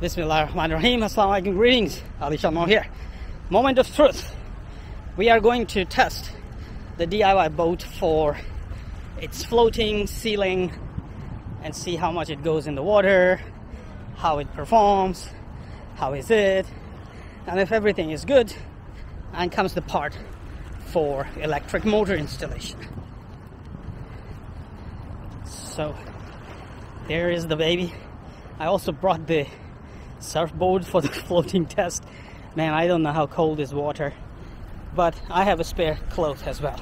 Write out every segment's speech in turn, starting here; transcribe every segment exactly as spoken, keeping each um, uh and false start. Bismillahirrahmanirrahim. Assalamu alaikum. Greetings. AliShanMao here. Moment of truth. We are going to test the D I Y boat for its floating, sealing, and see how much it goes in the water, how it performs, how is it, and if everything is good, and comes the part for electric motor installation. So here is the baby. I also brought the surfboard for the floating test. Man, I don't know how cold is water, but I have a spare cloth as well.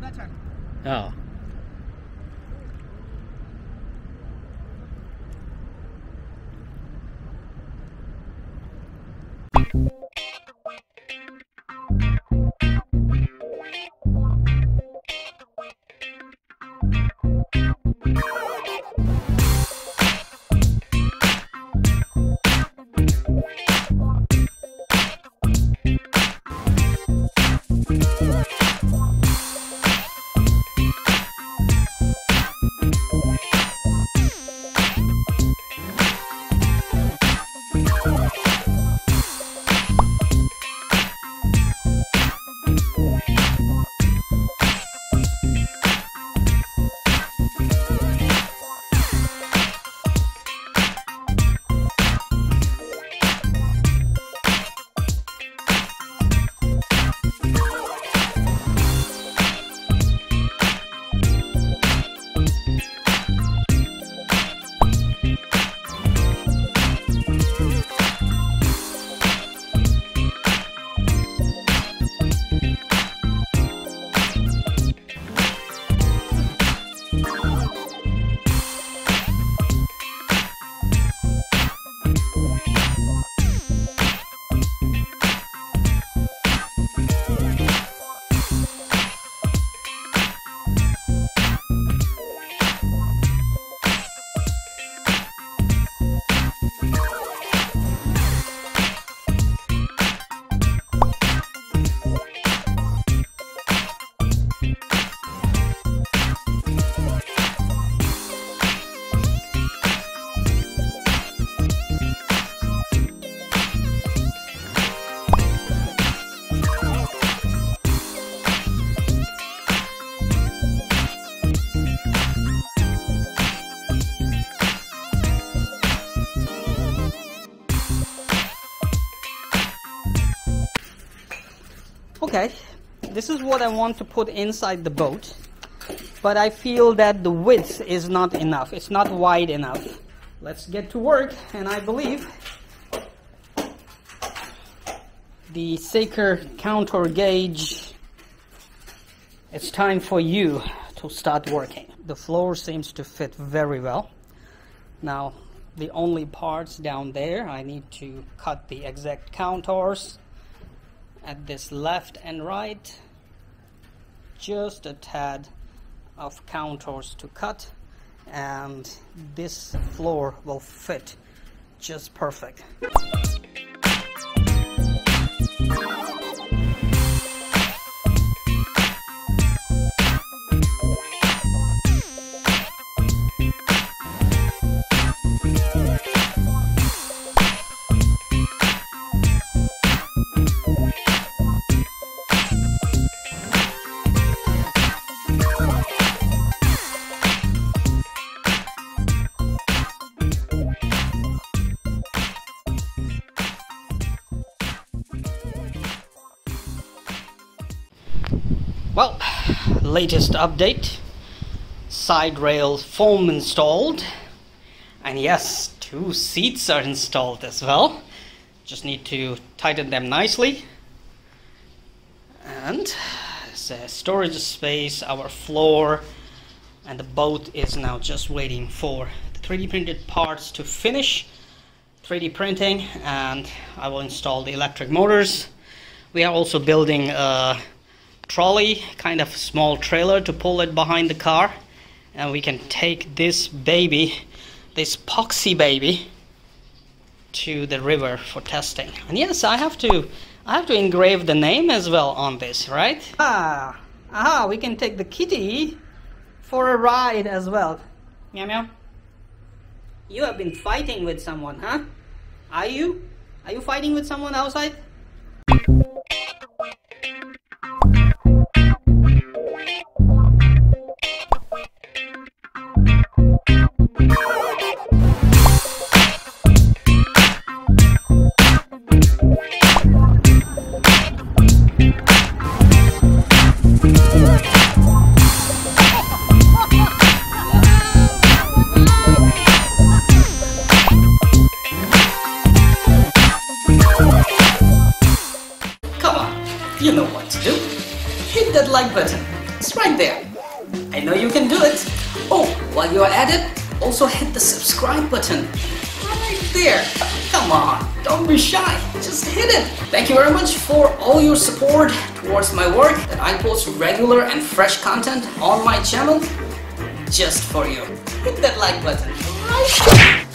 Better. Oh. Okay, this is what I want to put inside the boat, but I feel that the width is not enough. It's not wide enough. Let's get to work, and I believe the Saker counter gauge, it's time for you to start working. The floor seems to fit very well. Now, the only parts down there, I need to cut the exact contours at this left and right, just a tad of contours to cut, and this floor will fit just perfect. Well, latest update, side rail foam installed, and yes, two seats are installed as well. Just need to tighten them nicely, and it's a storage space, our floor, and the boat is now just waiting for the three D printed parts to finish three D printing, and I will install the electric motors. We are also building a trolley, kind of small trailer to pull it behind the car, and we can take this baby, this poxy baby, to the river for testing. And yes, I have to I have to engrave the name as well on this, right? Ah, aha, we can take the kitty for a ride as well. Meow meow. You have been fighting with someone, huh? Are you? Are you fighting with someone outside? You know what to do. Hit that like button. It's right there. I know you can do it. Oh, while you're at it, also hit the subscribe button. Right there. Come on, don't be shy. Just hit it. Thank you very much for all your support towards my work. That I post regular and fresh content on my channel just for you. Hit that like button. Right there.